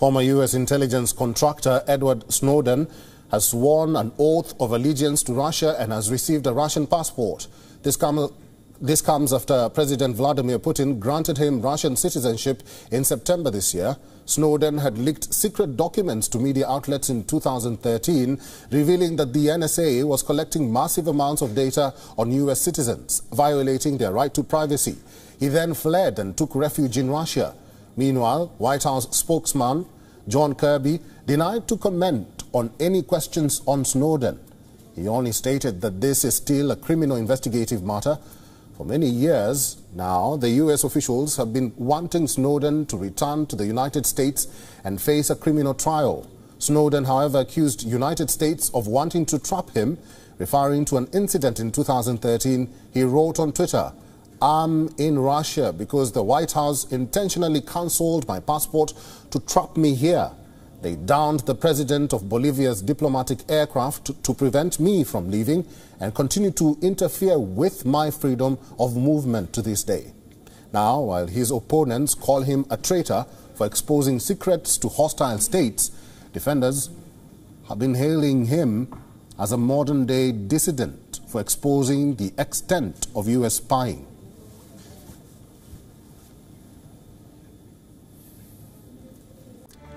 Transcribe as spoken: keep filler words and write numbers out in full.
Former U S intelligence contractor Edward Snowden has sworn an oath of allegiance to Russia and has received a Russian passport. This comes, this comes after President Vladimir Putin granted him Russian citizenship in September this year. Snowden had leaked secret documents to media outlets in two thousand thirteen, revealing that the N S A was collecting massive amounts of data on U S citizens, violating their right to privacy. He then fled and took refuge in Russia. Meanwhile, White House spokesman John Kirby denied to comment on any questions on Snowden. He only stated that this is still a criminal investigative matter. For many years now, the U S officials have been wanting Snowden to return to the United States and face a criminal trial. Snowden, however, accused the United States of wanting to trap him, referring to an incident in two thousand thirteen he wrote on Twitter. "I'm in Russia because the White House intentionally cancelled my passport to trap me here. They downed the president of Bolivia's diplomatic aircraft to, to prevent me from leaving and continue to interfere with my freedom of movement to this day." Now, while his opponents call him a traitor for exposing secrets to hostile states, defenders have been hailing him as a modern-day dissident for exposing the extent of U S spying.